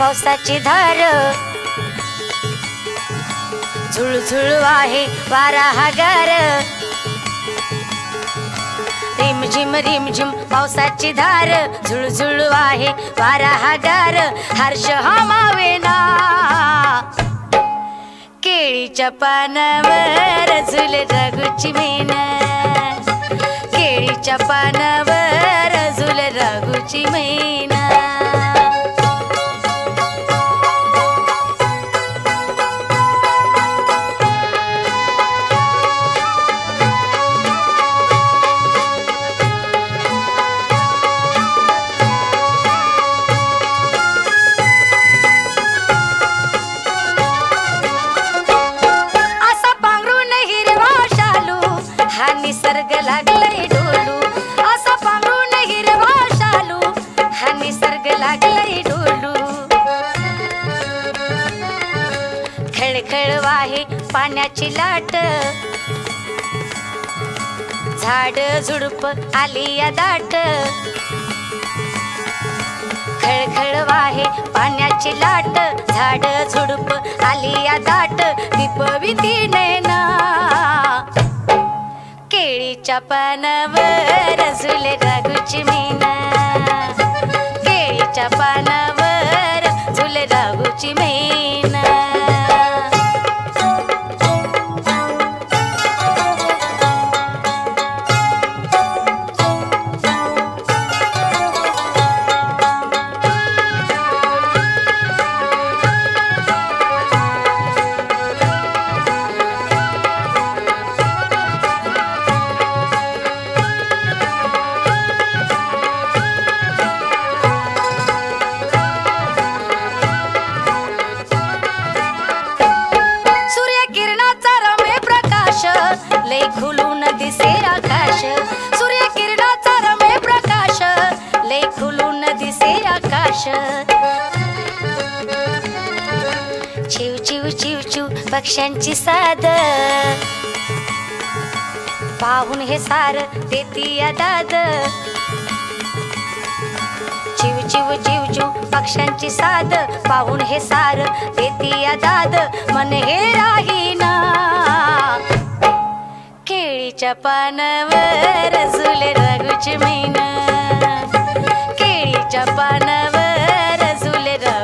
पावसाची धार झुळझुळ आहे वारा हा गार रिम झिम पावसाची धार झुळझुळ आहे वारा हा गार हर्ष हा मावेना केळीच्या पानावर झुले राघूची मैना केळीच्या पानावर झुले राघूची मैना निसर्ग लागलाय डोलू असा पांघरून हिरवा शालू हा निसर्ग लागलाय डोलू खळखळ वाहे पाण्याची लाट झाड झुडप आली या दाट खळखळ वाहे पाण्याची लाट झाड झुडप आली या दाट दीपविती नैना केळीच्या पानावर झुले राघूची मैना केळीच्या पानावर झुले राघूची मैना लय खुलून दिसे आकाश सूर्य किरणाचा रमे प्रकाश लय खुलून दिसे आकाश चिव चिव चिव चिव पक्ष्यांची साद पाहून हे सार देती या दाद चिव चिव चिव चिव पक्ष्यांची साद पाहून हे सार देती या दाद मन हे राहीना केळीच्या पानावर झुले राघूची मैना केळीच्या पानावर झुले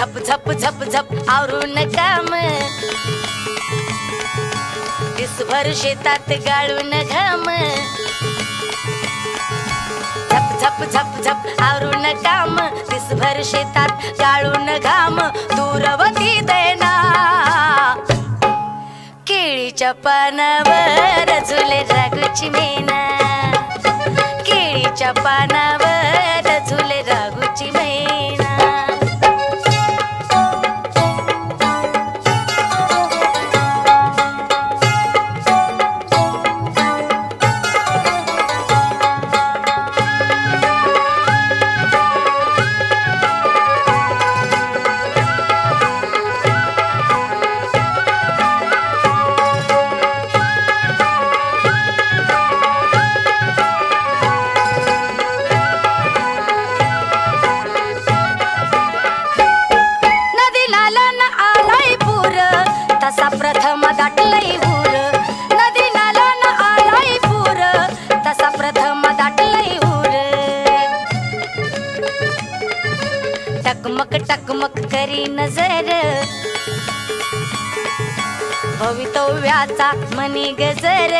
झप झप झप झप आवरून काम दिसभर शेतात गाळून घाम झप झप झप झप आवरून काम दिसभर शेतात गाळून घाम दूरवती दैना केळीच्या पानावर झुले राघूची मैना केळीच्या पानावर झुले राघूची मैना प्रथम दाटलंय ऊर नदी नाला न आलाय पूर तसा प्रथम दाटलंय ऊर टकमक करी नजर भवितव्याचा मनी गजर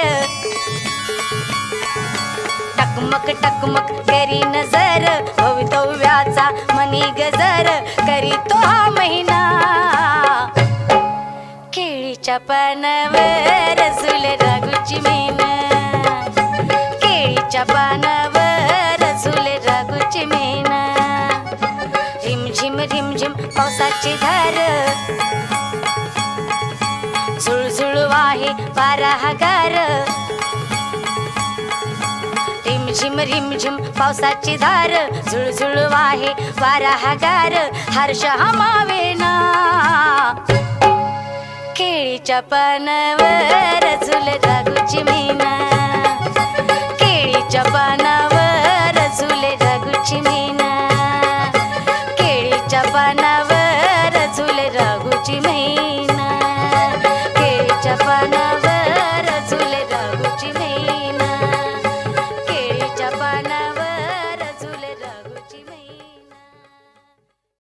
टकमक करी नजर भवितव्याचा मनी गजर करी तो हा महिना केळीच्या पानावर झुले राघूची मैना केळीच्या पानावर झुले राघूची मैना. रिमझिम पावसाची धार झुळझुळू आहे वारा हा गार. रिमझिम पावसाची धार झुळझुळू आहे वारा हा गार. हर्ष हमावे ना केळीच्या पानावर झुले राघूची मैना. केळीच्या पानावर